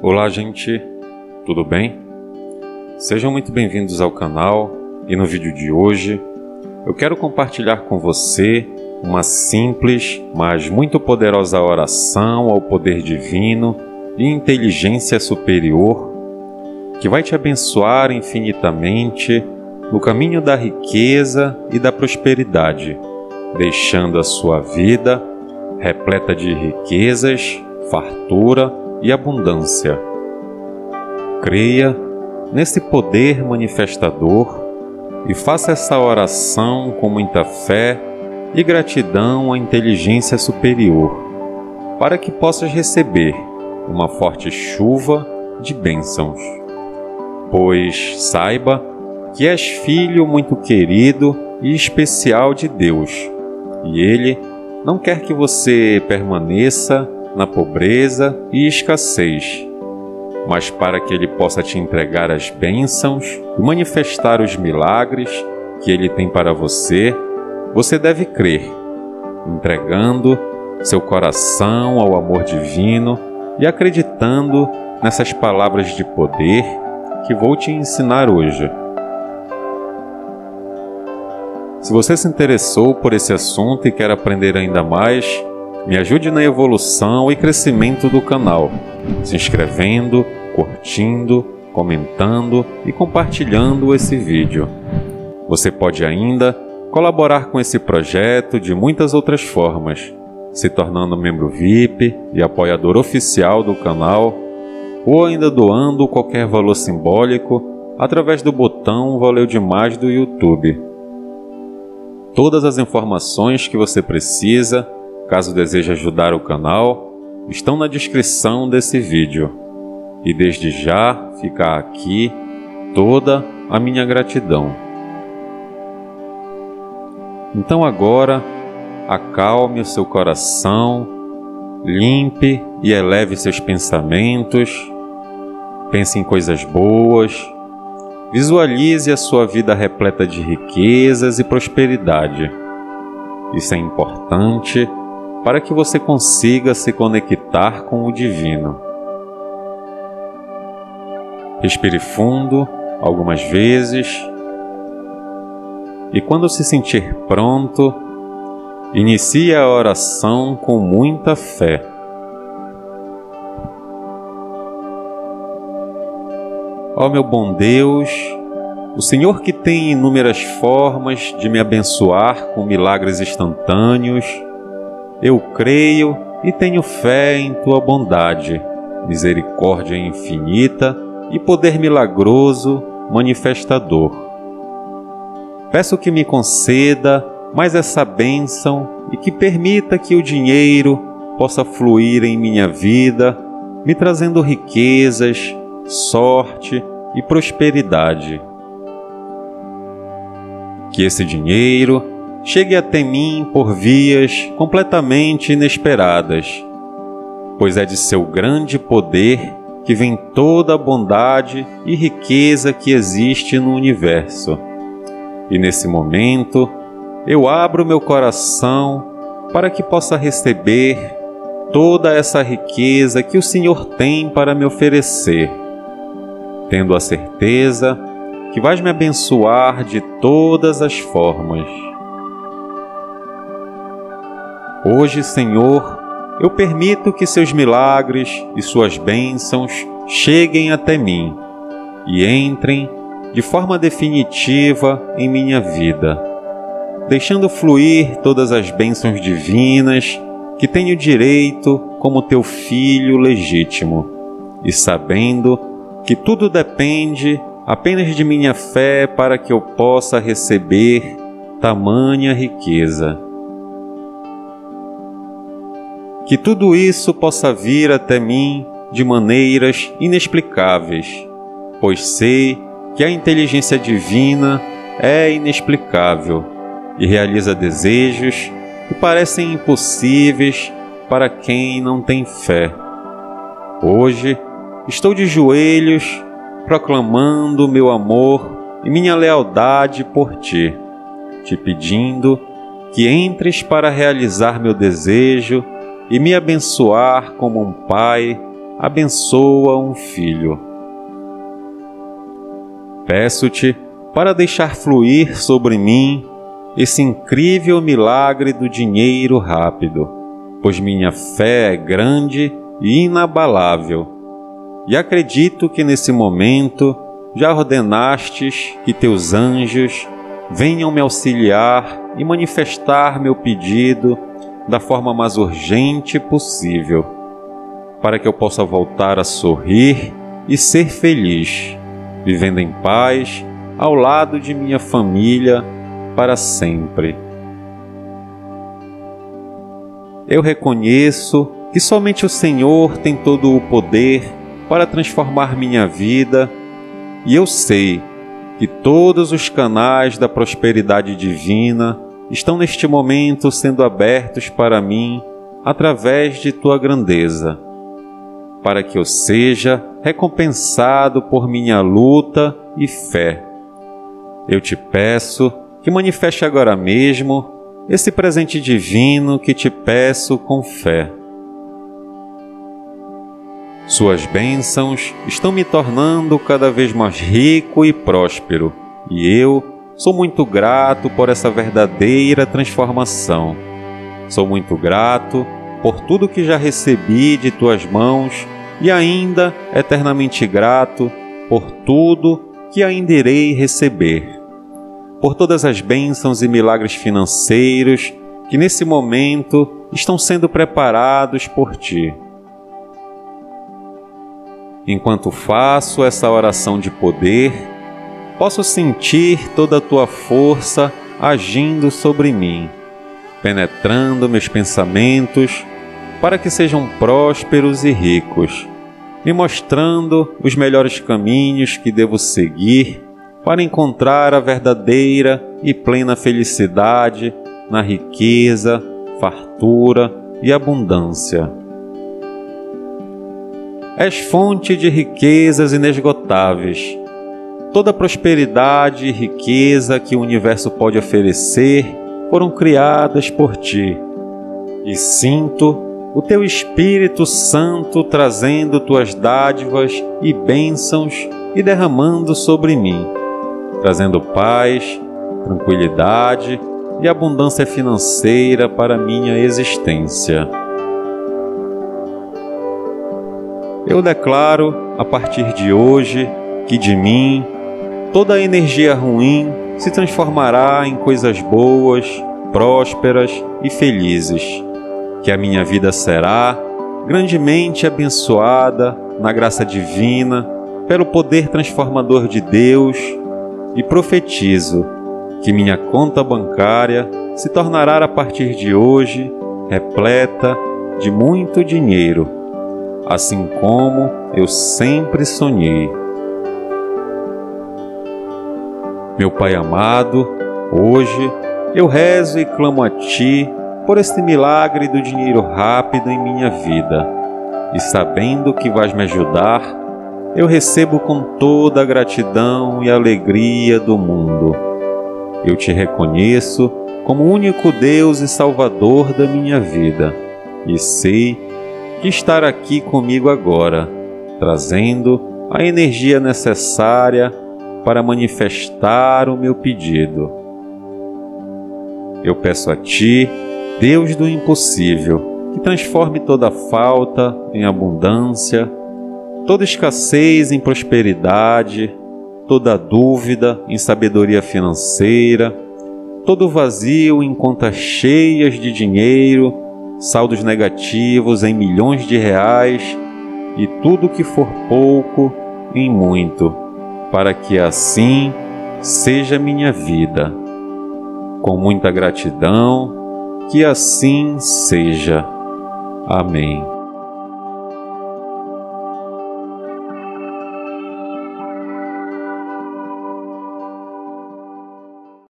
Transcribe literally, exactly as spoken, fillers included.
Olá gente, tudo bem? Sejam muito bem-vindos ao canal e no vídeo de hoje eu quero compartilhar com você uma simples, mas muito poderosa oração ao poder divino e inteligência superior que vai te abençoar infinitamente no caminho da riqueza e da prosperidade, deixando a sua vida repleta de riquezas, fartura e abundância. Creia nesse poder manifestador e faça essa oração com muita fé e gratidão à inteligência superior, para que possas receber uma forte chuva de bênçãos. Pois saiba que és filho muito querido e especial de Deus, e Ele não quer que você permaneça na pobreza e escassez, mas para que Ele possa te entregar as bênçãos e manifestar os milagres que Ele tem para você, você deve crer, entregando seu coração ao amor divino e acreditando nessas palavras de poder que vou te ensinar hoje. Se você se interessou por esse assunto e quer aprender ainda mais, me ajude na evolução e crescimento do canal, se inscrevendo, curtindo, comentando e compartilhando esse vídeo. Você pode ainda colaborar com esse projeto de muitas outras formas, se tornando membro V I P e apoiador oficial do canal, ou ainda doando qualquer valor simbólico através do botão Valeu Demais do YouTube. Todas as informações que você precisa, caso deseje ajudar o canal, estão na descrição desse vídeo. E desde já fica aqui toda a minha gratidão. Então agora, acalme o seu coração, limpe e eleve seus pensamentos, pense em coisas boas, visualize a sua vida repleta de riquezas e prosperidade. Isso é importante para que você consiga se conectar com o divino. Respire fundo algumas vezes e, quando se sentir pronto, inicie a oração com muita fé. Ó meu bom Deus, o Senhor que tem inúmeras formas de me abençoar com milagres instantâneos, eu creio e tenho fé em Tua bondade, misericórdia infinita e poder milagroso manifestador. Peço que me conceda mais essa bênção e que permita que o dinheiro possa fluir em minha vida, me trazendo riquezas, sorte e prosperidade. Que esse dinheiro chegue até mim por vias completamente inesperadas, pois é de seu grande poder que vem toda a bondade e riqueza que existe no universo. E nesse momento, eu abro meu coração para que possa receber toda essa riqueza que o Senhor tem para me oferecer, tendo a certeza que vais me abençoar de todas as formas. Hoje, Senhor, eu permito que seus milagres e suas bênçãos cheguem até mim e entrem de forma definitiva em minha vida, deixando fluir todas as bênçãos divinas que tenho direito como teu filho legítimo, e sabendo que tudo depende apenas de minha fé para que eu possa receber tamanha riqueza. Que tudo isso possa vir até mim de maneiras inexplicáveis, pois sei que a inteligência divina é inexplicável e realiza desejos que parecem impossíveis para quem não tem fé. Hoje estou de joelhos proclamando meu amor e minha lealdade por ti, te pedindo que entres para realizar meu desejo e me abençoar como um pai abençoa um filho. Peço-te para deixar fluir sobre mim esse incrível milagre do dinheiro rápido, pois minha fé é grande e inabalável, e acredito que nesse momento já ordenastes que teus anjos venham me auxiliar e manifestar meu pedido da forma mais urgente possível, para que eu possa voltar a sorrir e ser feliz, vivendo em paz ao lado de minha família para sempre. Eu reconheço que somente o Senhor tem todo o poder para transformar minha vida, e eu sei que todos os canais da prosperidade divina estão neste momento sendo abertos para mim através de tua grandeza, para que eu seja recompensado por minha luta e fé. Eu te peço que manifeste agora mesmo esse presente divino que te peço com fé. Suas bênçãos estão me tornando cada vez mais rico e próspero, e eu sou muito grato por essa verdadeira transformação. Sou muito grato por tudo que já recebi de tuas mãos e ainda eternamente grato por tudo que ainda irei receber, por todas as bênçãos e milagres financeiros que nesse momento estão sendo preparados por ti. Enquanto faço essa oração de poder, posso sentir toda a tua força agindo sobre mim, penetrando meus pensamentos para que sejam prósperos e ricos, me mostrando os melhores caminhos que devo seguir para encontrar a verdadeira e plena felicidade na riqueza, fartura e abundância. És fonte de riquezas inesgotáveis. Toda a prosperidade e riqueza que o universo pode oferecer foram criadas por ti, e sinto o teu Espírito Santo trazendo tuas dádivas e bênçãos e derramando sobre mim, trazendo paz, tranquilidade e abundância financeira para minha existência. Eu declaro, a partir de hoje, que de mim toda a energia ruim se transformará em coisas boas, prósperas e felizes, que a minha vida será grandemente abençoada na graça divina pelo poder transformador de Deus, e profetizo que minha conta bancária se tornará a partir de hoje repleta de muito dinheiro, assim como eu sempre sonhei. Meu Pai amado, hoje eu rezo e clamo a Ti por este milagre do dinheiro rápido em minha vida, e sabendo que vais me ajudar, eu recebo com toda a gratidão e alegria do mundo. Eu te reconheço como o único Deus e Salvador da minha vida, e sei que estar aqui comigo agora, trazendo a energia necessária para manifestar o meu pedido. Eu peço a Ti, Deus do impossível, que transforme toda falta em abundância, toda escassez em prosperidade, toda dúvida em sabedoria financeira, todo vazio em contas cheias de dinheiro, saldos negativos em milhões de reais e tudo que for pouco em muito, para que assim seja minha vida. Com muita gratidão, que assim seja. Amém.